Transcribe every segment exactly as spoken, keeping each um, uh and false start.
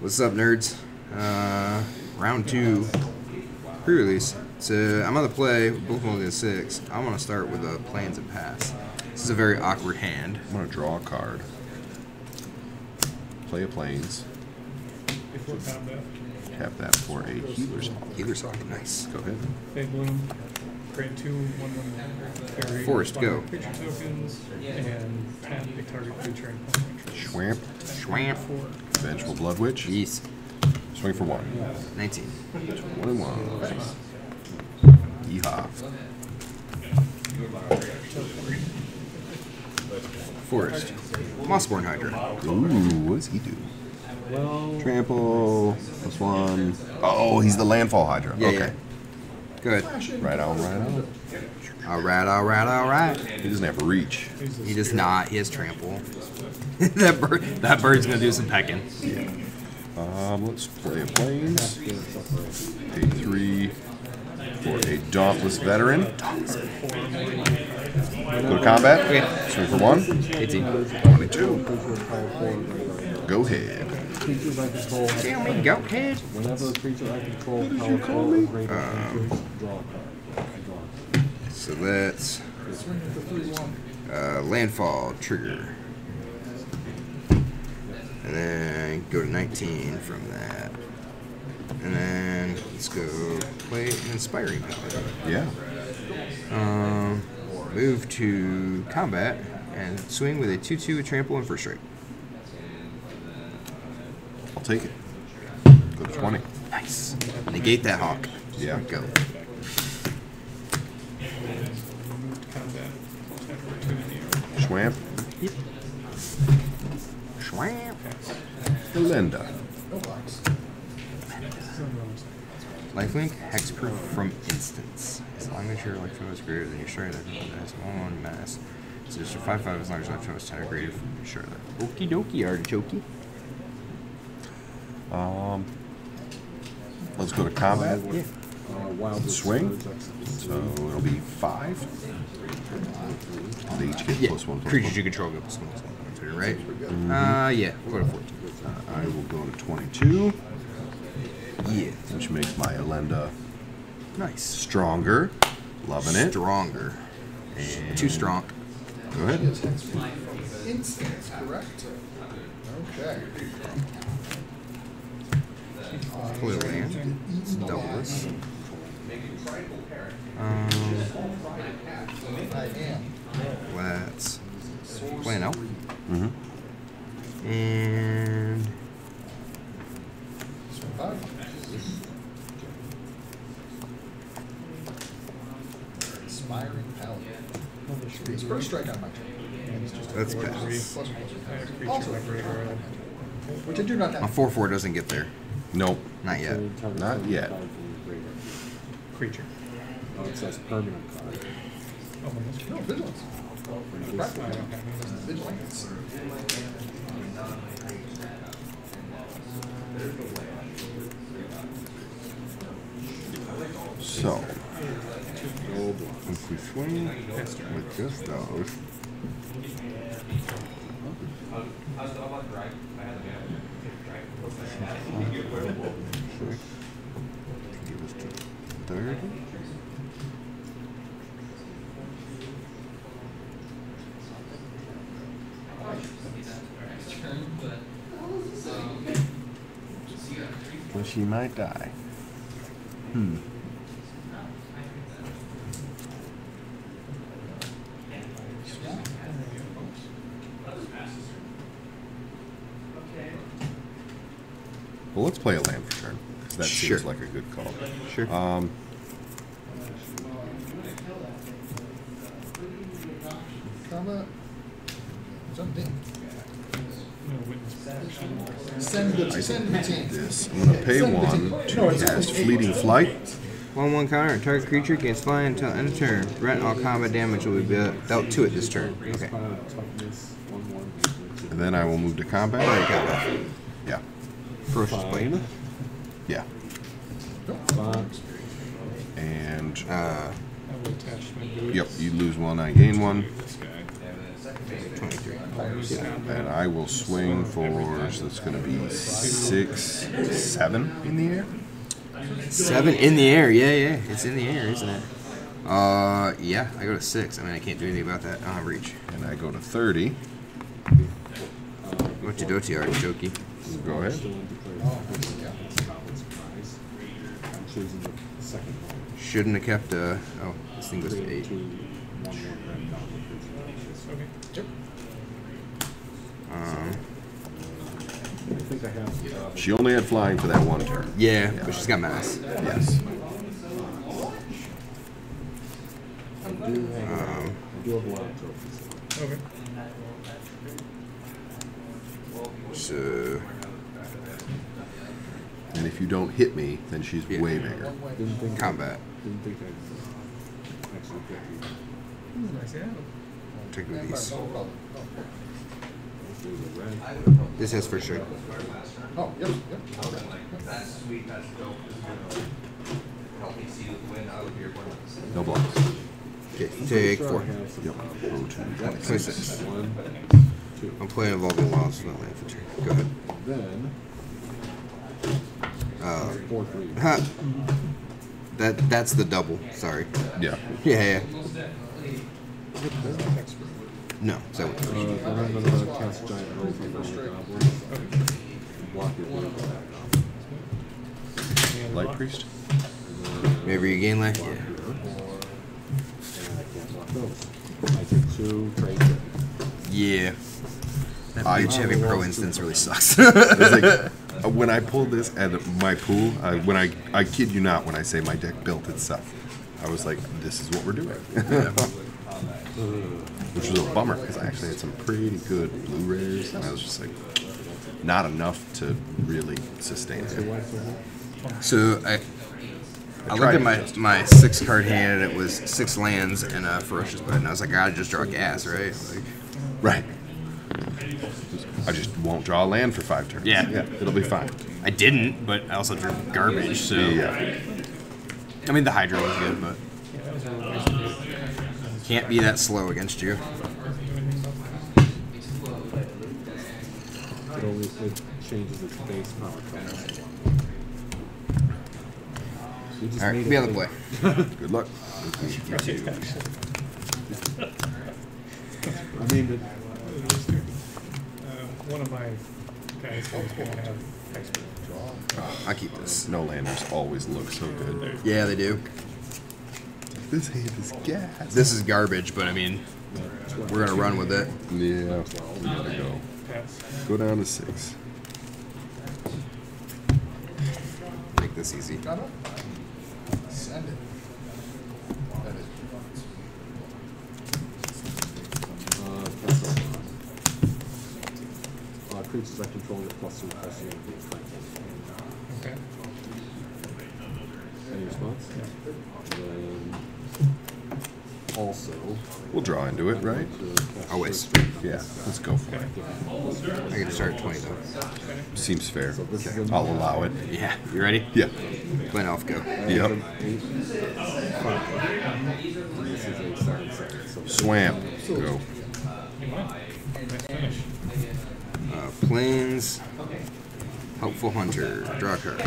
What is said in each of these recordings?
What's up, nerds? Uh, round two pre-release. So I'm on the play. Both only a six. I want to start with a Plains and Pass. This is a very awkward hand. I'm gonna draw a card. Play a Plains. Tap that for a Healer's Hawk. Healer's Hawk, nice. Go ahead. Big Bloom. Grade two, one one. Carry Forest, go. Creature tokens and tap the target creature and Schwamp. Schwamp. Vengeful Blood Witch. Yes. Swing for one. Nineteen. One and one. Nice. Yeehaw. Forest. Mossborn Hydra. Ooh, what does he do? Well, Trample, plus one. Oh, he's the Landfall Hydra. Yeah, okay. Yeah. Good. Right on, right on. All right, all right, all right. He doesn't have reach. He does not. He has Trample. that bird, that bird's gonna do some pecking. Yeah. Um, let's play a Plains. A three for a Dauntless Veteran. Go to combat. Okay. Swing for one. Eighteen. Twenty-two. Go ahead. Creatures I control. Tell me, go ahead. Whenever a creature I control, what did you call me? Um, so that's uh, Landfall trigger, and then go to nineteen from that, and then let's go play an inspiring power. Yeah. Um, move to combat and swing with a two two with trample and first strike. I'll take it. Go to twenty. Nice. Negate that hawk. Yeah. Go. Schwamp. Yep. Schwamp. Linda. Life Link Hexproof from instance. As long as your electron is greater than your strength, that is one mass. So just a five five as long as your electron is ten or greater from your strength. Okie dokie, artichokey. Um, let's go to combat. Yeah. Swing. So it'll be five. They each get yeah. plus one. Plus Creatures you control get plus one. Plus one right? Mm-hmm. Uh, yeah. Go to fourteen. Uh, I will go to twenty-two. Yeah. Which makes my Elenda nice. Stronger. Loving it. Stronger. And too strong. Go ahead. Instance, correct? Okay. Play a land. It's doubtless. Um, let's play an elf. Mm-hmm. And inspiring power. It's first strike on my turn. Let's pass. Also, which I do not have. A four four doesn't get there. Nope. Not yet. Not yet. Creature. Oh, it says permanent card. Oh, no, vigilance. Vigilance. So, if we swing with just those. thirty. Well, she might die. Hmm. Well, let's play a land for turn. That sure. seems like a good call. Sure. Um, send the, send the team. This. I'm going to pay one to no, cast Fleeting Flight. one one counter. Target creature gains flying until end of turn. Prevent all combat damage will be dealt to it this turn. Okay. And then I will move to combat. Oh, you got that. Yeah. First plane. Yeah. And uh, yep, you lose one, I gain one. Twenty-three. And I will swing for, so it's going to be six, seven in the air? Seven in the air, yeah, yeah. It's in the air, isn't it? Uh, yeah, I go to six. I mean, I can't do anything about that. I don't have reach. And I go to thirty. What you do to your jokey? Go ahead. Shouldn't have kept uh oh, this thing goes to eight. Um, she only had flying for that one turn. Yeah, yeah, but she's got mass. Yes. Um, okay. So. And if you don't hit me, then she's yeah. way bigger. Combat. Take with these. This has for sure. Oh, yep, yep. That's sweet, that's dope. Help me see the win out of your one. No blocks. Okay, take four. Yep. twenty-six. I'm playing Evolving Wild, so not land for turn. Go ahead. Then. Uh, huh. That that's the double. Sorry. Yeah. Yeah. yeah. No. So. Uh, okay. Light priest. Whenever you gain life. Yeah. I take two. Yeah. I having pro instance really sucks. When I pulled this at my pool, I, when I I kid you not, when I say my deck built itself, I was like, "This is what we're doing," which was a bummer because I actually had some pretty good blue rares, and I was just like, not enough to really sustain it. So I I, I looked at my my six card hand, and it was six lands and a ferocious blood, and I was like, "I just draw gas, right?" Like, right. I just won't draw land for five turns. Yeah. Yeah, it'll be fine. I didn't, but I also drew garbage, so... Yeah. I mean, the Hydra was good, but... Can't be that slow against you. It always changes its base power. Alright, be on the play. Good luck. I mean, one of my guys is going to have expert draw. Oh, I keep this. Snowlanders always look so good. Yeah, they do. This hand is gas. This is garbage, but I mean, we're going to run with it. Yeah, we got to go. Go down to six. Make this easy. Send it. Creatures I control with plus two plus two. Okay. Any response? Yeah. And then also, we'll draw into it, right? Always. Yeah. Let's go for okay. it. I can start at twenty though. Seems fair. So okay. I'll allow it. Yeah. You ready? Yeah. Plan off. Go. Yep. Swamp. Go. Uh, Plains, Helpful Hunter, draw a card.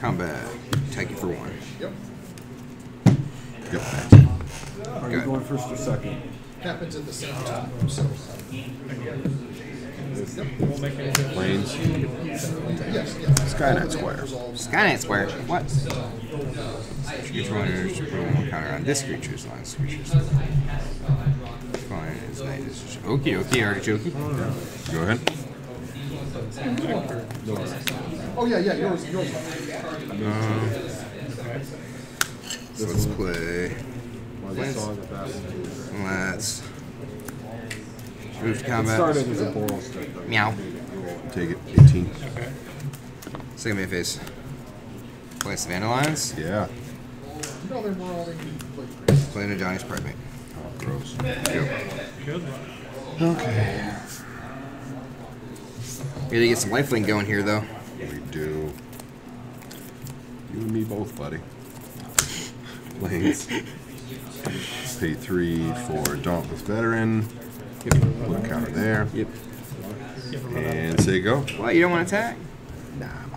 Combat, take it for one. Yep. Go back. Are Go you ahead. Going first or second? Happens at the same time. Plains. Sky Knight Square. Sky Knight Square? What? Each one is one counter on this creature's line. Creatures. Fine, it's night is just okay, okay, artichoke. Go ahead. Oh yeah, yeah, yours, yours. Um, so let's play. Let's move to combat. Meow. Take it. Eighteen. Okay. Second main phase. Play Savannah Lions. Yeah. Playing Ajani's Pridemate. Gross. Yep. Okay. We need to get some Life Link going here, though. We do. You and me both, buddy. Plains. Pay three for Dauntless Veteran. Yep. One counter there. Yep. And say go. What? You don't want to attack? Nah, I'm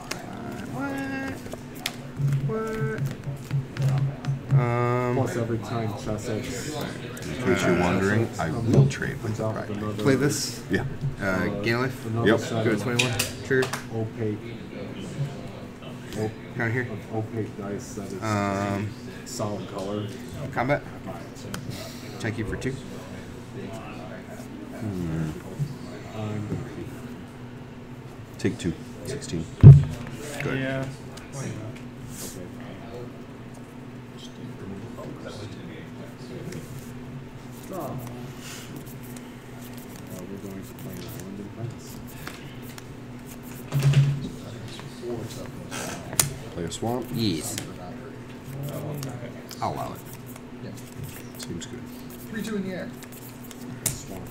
alright. What? What? Um. Plus every time Sussex. In case you're wondering, I will trade with the Pride. Play this. Yeah. Uh, Gain life. Yep. Go to twenty-one. Trigger. Opaque. Counter here. Opaque dice that is um, solid color. Combat. Thank you for two. Hmm. Take two. sixteen. Good. Yeah. Draw. We're going to play the London Prince. Play a swamp? Yes. I'll allow it. Yeah. Seems good. three two in the air. Swamp.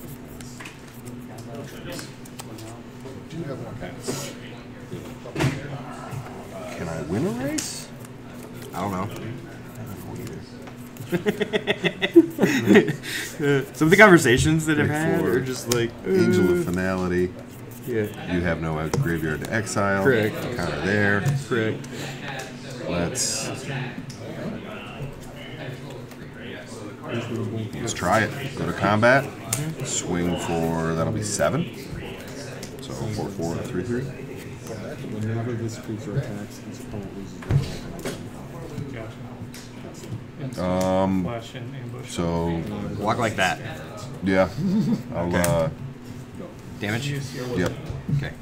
Do have one pass. Can I win a race? I don't know. I don't know either. Some of the conversations that I've had are just like uh, Angel of Finality. Yeah. You have no graveyard to exile. Correct. Kind of there. Correct. Let's let's try it. Go to combat. Swing for that'll be seven. So four four and three three. Whenever this creature attacks, its opponent loses. Um. So walk like that. Yeah. I'll okay. uh. Damage. Yep. Okay.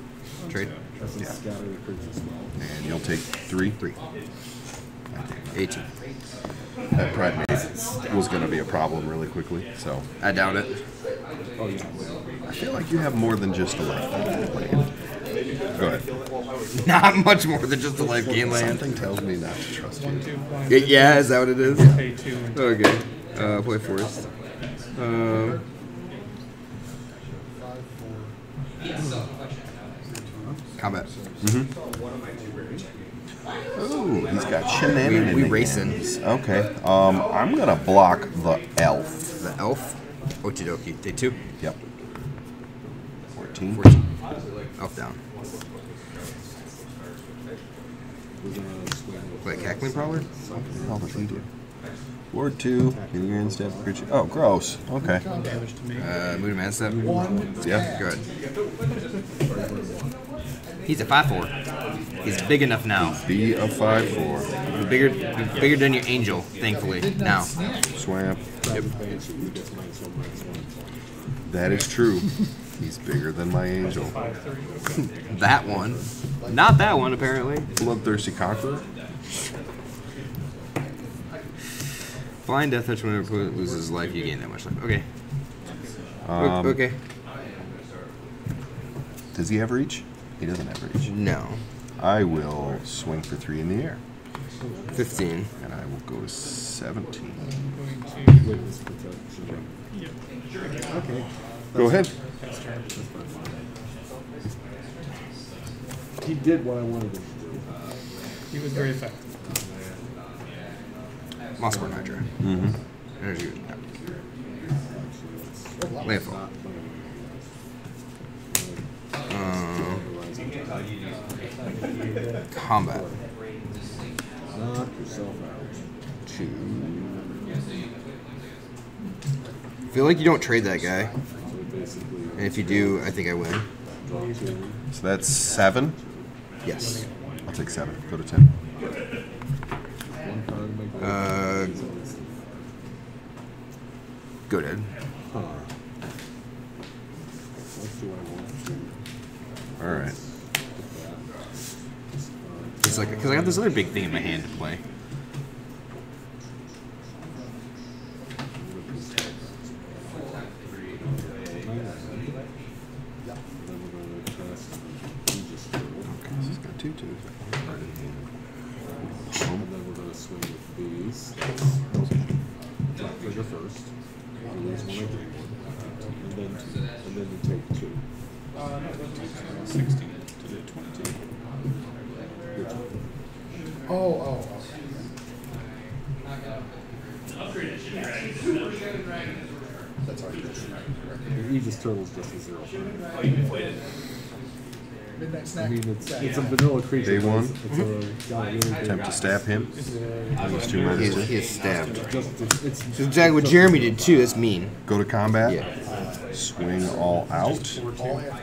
Trade. Yeah. And you'll take three. Three. eighteen. That Pride Maze was going to be a problem really quickly, so. I doubt it. Oh, yeah. I feel like you have more than just a life gain land. Go ahead. Not much more than just a life gain land. Something tells me not to trust you. It, yeah, is that what it is? Yeah. Okay. Uh, play Forest. Um. Combat. Mm-hmm. Ooh, he's got shenanigans. We, we racing. Okay. Um, I'm gonna block the elf. The elf. Okie dokie. Day two. Yep. Fourteen. Fourteen. Elf down. Play Cackling Prowler. Oh, do. Ward two. You're in step. Oh, gross. Okay. Uh, move to man step. Yeah. Good. He's a five four. He's big enough now. Be a five four. Bigger, bigger than your angel, thankfully, now. Swamp. Yep. That is true. He's bigger than my angel. That one. Not that one, apparently. Bloodthirsty Conqueror. Flying death touch whenever opponent loses life, you gain that much life. Okay. Um, okay. Does he have reach? He doesn't have reach. No. I will swing for three in the air. fifteen. And I will go to seventeen. Okay. Go ahead. He did what I wanted him to do. He was very effective. Mossborn Hydra. Mm-hmm. Energy. Landfall. Um, combat. Knock yourself out. Two. I feel like you don't trade that guy. And if you do, I think I win. So that's seven? Yes. I'll take seven. Go to ten. Uh, go ahead. Alright. It's like, because I got this other big thing in my hand to play. Okay, this has got two twos. And then we're going to swing with these. Trigger first. Release one of three. And then, and then you take two. Uh, sixteen to the twenty-two. Oh, oh, oh. That's already good. Jesus Turtle's just a zero. Oh, you played it. Midnight Snack. I mean, it's, yeah. it's a vanilla creature. Day one. It's, it's mm-hmm. a, really attempt to stab him. He is stabbed. Just, it's, it's just exactly what Jeremy did too. That's mean. Go to combat. Yeah. Uh, Swing all out.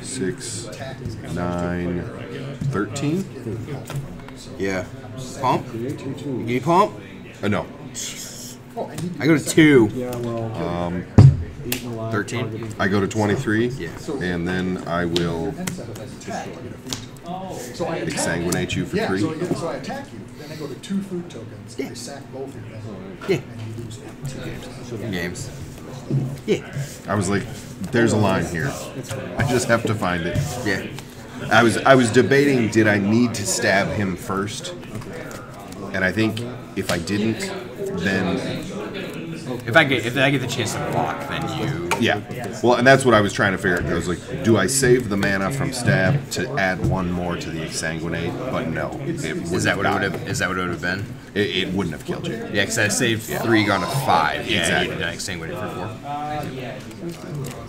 Six, nine, thirteen. Yeah. Pump. You need pump? Uh, no. I go to two. Um, thirteen. I go to twenty-three. Yeah. And then I will exsanguinate you for three. Yeah, so I attack you, then I go to two food tokens. Yeah. I sack both of them. Yeah. And you lose two games. Two games. Yeah. I was like, there's a line here. I just have to find it. Yeah. I was I was debating, did I need to stab him first? And I think if I didn't, then if I get if I get the chance to block, then you yeah. Well, and that's what I was trying to figure out. I was like, do I save the mana from stab to add one more to the exsanguinate? But no, it is that what it would have is that what it would have been? It, it wouldn't have killed you. Yeah, because I saved yeah. three, gone to five. Yeah, exactly. Exsanguinate for four.